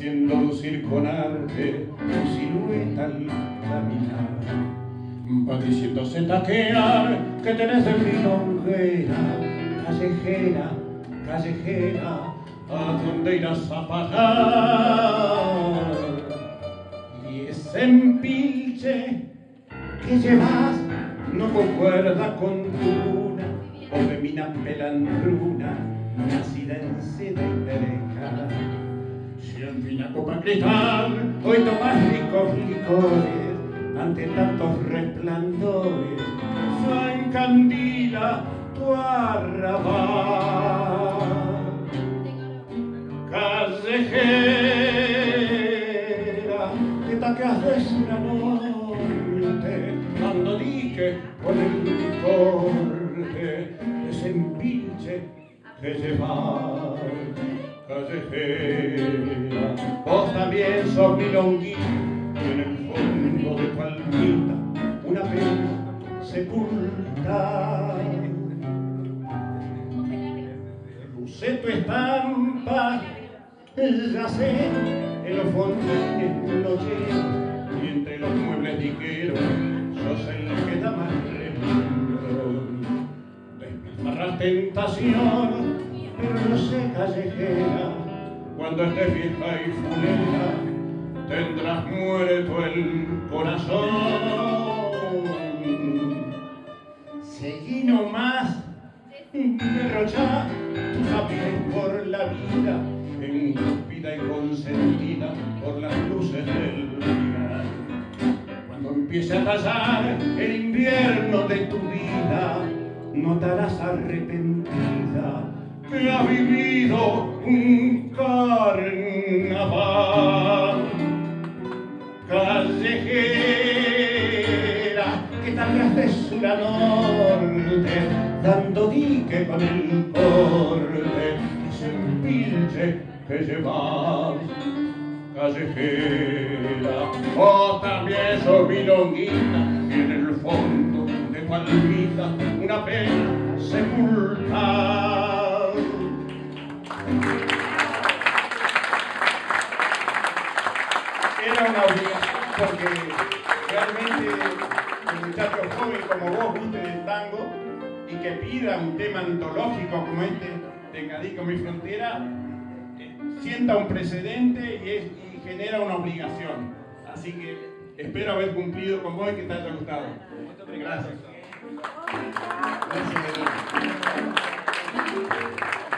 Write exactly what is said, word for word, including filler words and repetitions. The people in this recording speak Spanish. haciendo lucir con arte tu silueta al caminar. Vas diciéndose taquear que tenés de mi longuera, callejera, callejera, a donde irás a parar. Y ese empilche que llevas no concuerda con tu luna, o de mina pelandruna, nacida en seda y pereja. Si en vinaco pa' gritar, hoy tomas ricos licores, ante tantos resplandores, ya encandila tu arrabal. Callejera, que taqueas de sur a norte, dando dique con el corte, ese empilche que llevar. Callejera, vos también sos milonguita, y en el fondo de tu almita una pena sepulta. Luce tu estampa, ya sé, en los fondines lo llevo, y entre los muebles diqueros sos el que da más remundo. Desparras tentación, pero no sé, callejera, cuando estés vieja y funera, tendrás muerto el corazón. Seguí nomás, derrochá tus amigos por la vida, engrupida y consentida por las luces del lugar. Cuando empiece a pasar el invierno de tu vida, notarás arrepentida que ha vivido un carnaval. Callejera, que tapeas de sur a norte, dando dique con el corte, es el pilche que llevas. Callejera, vos también sos milonguita, y en el fondo de tu almita una pena sepultar. Era una obligación porque realmente un muchacho joven como vos guste del tango y que pida un tema antológico como este de Cadícamo y Frontera, sienta un precedente y, es, y genera una obligación. Así que espero haber cumplido con vos y que te haya gustado. Gracias. Gracias.